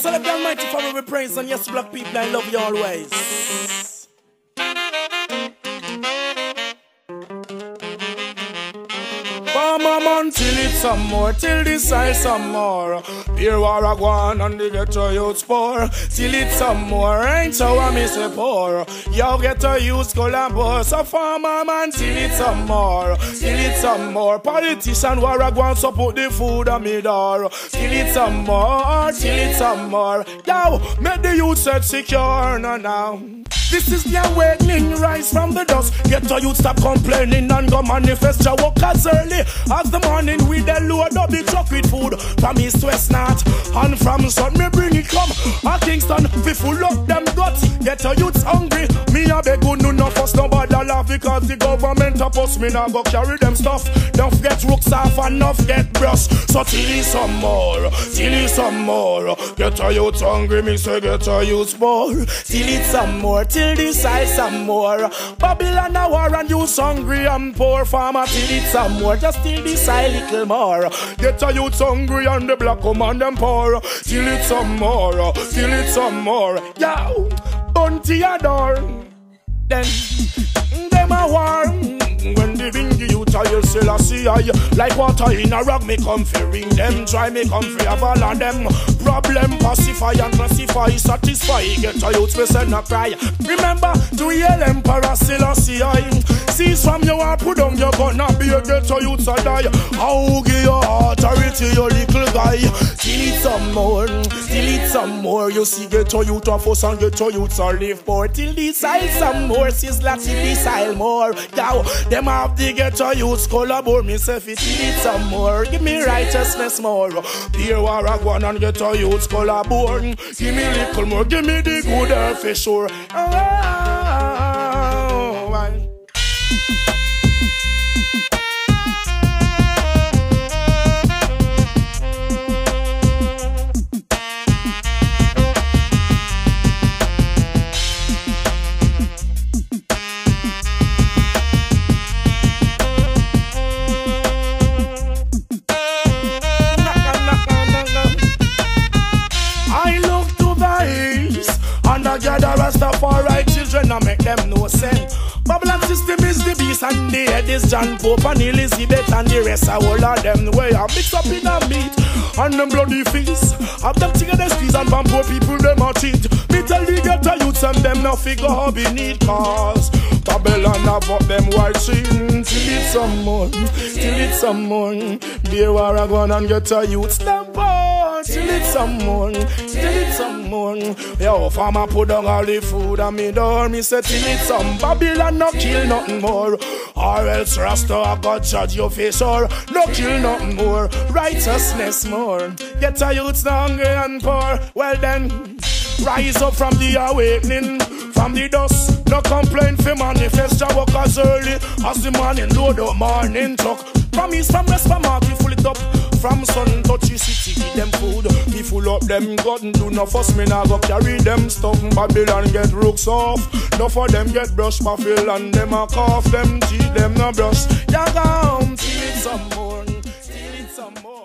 celebrate the Almighty Father with praise, and yes, black people, I love you always. Farm a man till it some more, till this I some more. Pure war a gwan and the ghetto youths poor. Till it some more, ain't so I miss a poor. Yo ghetto youths collabor. So farm a man till it some more, till it some more. Politician war a gwan support the food on me door. Till it some more, till it some more. Now, make the youth set secure, no now. This is the awakening, rise from the dust. Ghetto youth stop complaining and go manifest your workers early. As the morning with a load up the truck with food from east to west north and from sun me bring it come. At Kingston we full up them guts. Get your youths hungry. Me a beg good no no fuss nobody laugh because the government a post me now go carry them stuff. Don't get rooks off and enough get brush. So till some more, till some more. Get your youths hungry, me say get your youths more. Till some more, till this I some more. Babylon a war and youths hungry and poor. Farmer till it some more. Just till this I little more. Get your youths hungry and the black command them poor. Till it some more, till it some more. Yo, bunty adore. Then, them a war. When the bingy youth I yell Selassie I. Like water in a rock, me come fi ring them. Try me come fi have all of them. Problem pacify and classify, satisfy. Get your youths me send a cry. Remember to yell Emperor Selassie I. Cease from your heart, put down your gun and be a ghetto youth to die. I'll give your authority, your little guy. Till it some more, till it some more. You see ghetto youth to force and ghetto youth to live for. Till this I'll some more, Sizzla, till this I'll more. Now, them have the ghetto youths collabor, myself it. Till it some more, give me righteousness more. Pure war a gwan and ghetto youths collabor. Give me little more, give me the good earth for sure. Babylon system is the beast and the head is John Pope and Elizabeth and the rest of all of them way I mix up in a meat and them bloody feast. Have them together squeeze and bam poor people them a cheat. Me tell the ghetto youths and them no figure how be need cause Babylon have up them white sheep. Till it some more, till it some more. Beer war a gone and ghetto youths them born. Till it some more, till it some more. Yo, farmer put down all the food on me door. Me say till it some. Babylon no kill nothing more, or else Rasta I got judge your face or no kill nothing more. Righteousness more. Ghetto youths no hungry and poor. Well then, rise up from the awakening, from the dust. No complain for manifest your workers early as the morning load up morning truck. From east, from west, from north, we full it up. From sun touchy city, give them food. We full up them gut, do no fuss, me nah go carry them stuff. Babylon get rooks off. No for them get brushed, my fill and them a cough. Them cheat, them no brush. Ya come, steal it some more, steal it some more.